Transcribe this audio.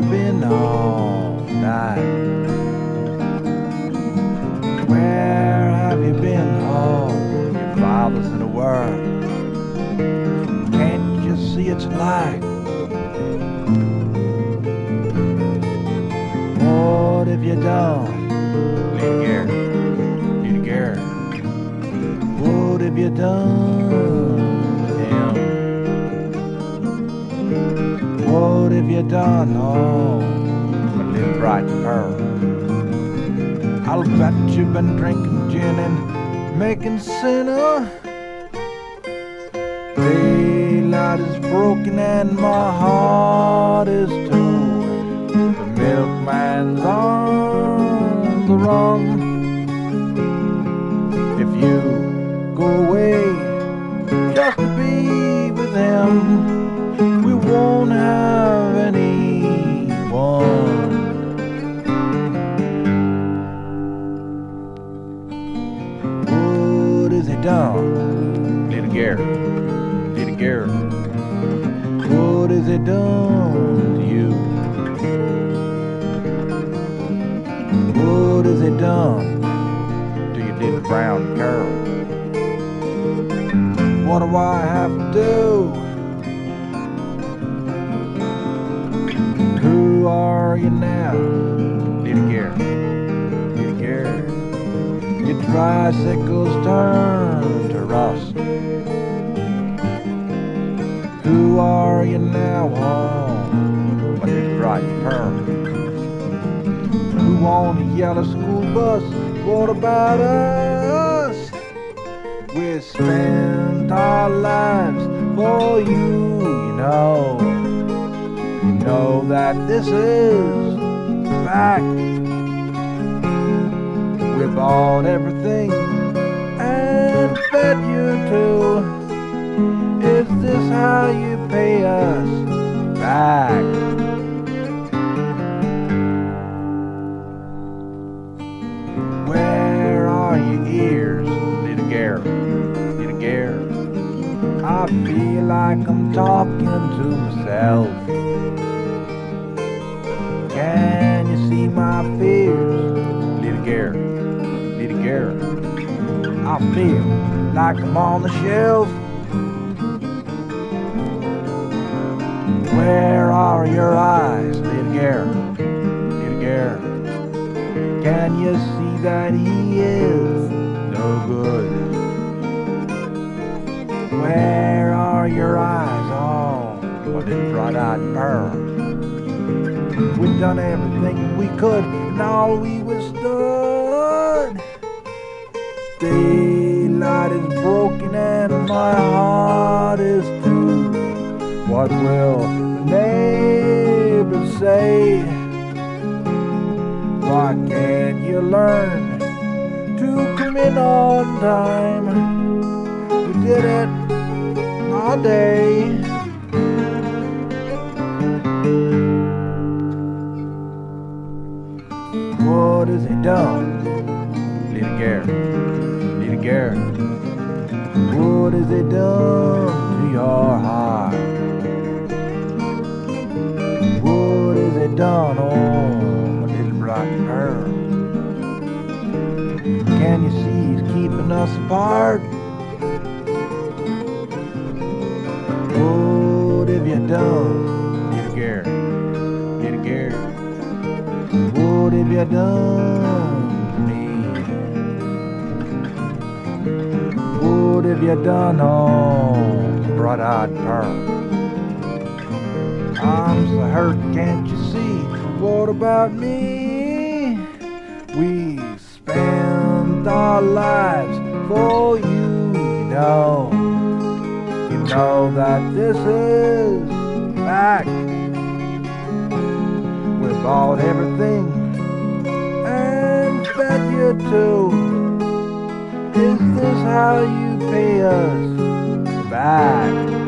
tripping all night. Where have you been? Oh, your father's in the world. Can't you see it's light? What have you done? Lady Garrett. What have you done? What have you done? Oh, my little bright pearl. I'll bet you've been drinking gin and making sinner. Daylight is broken and my heart is torn. The milkman's arms are wrong. If you go away just to be with him, won't have anyone. What is it done? Little Garrett. What is it done to you? What is it done to your little brown girl? What do I have to do? Who are you now? Little Garrett. Your tricycles turn to rust. Who are you now? Oh, what is bright pearl? Who on the yellow school bus? What about us? We spent our lives for you, you know. Know that this is fact. We bought everything and fed you too. Is this how you pay us back? Where are your ears, little Garrett? I feel like I'm talking to myself. Can you see my fears, little Garrett? I feel like I'm on the shelf. Where are your eyes, little Garrett? Can you see that he is no good? Where are your eyes, oh, for this bright-eyed pearl? We done everything we could, and all we withstood. Daylight is broken, and my heart is too. What will the neighbors say? Why can't you learn to come in on time? We did it all day. What is it done, little Garrett? What is it done to your heart? What is it done, oh, my little bright pearl? Can you see it's keeping us apart? What have you done, little Garrett? What have you done to me? What have you done, oh, bright-eyed pearl? I'm so hurt, can't you see? What about me? We spent our lives for you, you know. You know that this is fact. Bought everything and fed you too. Is this how you pay us back?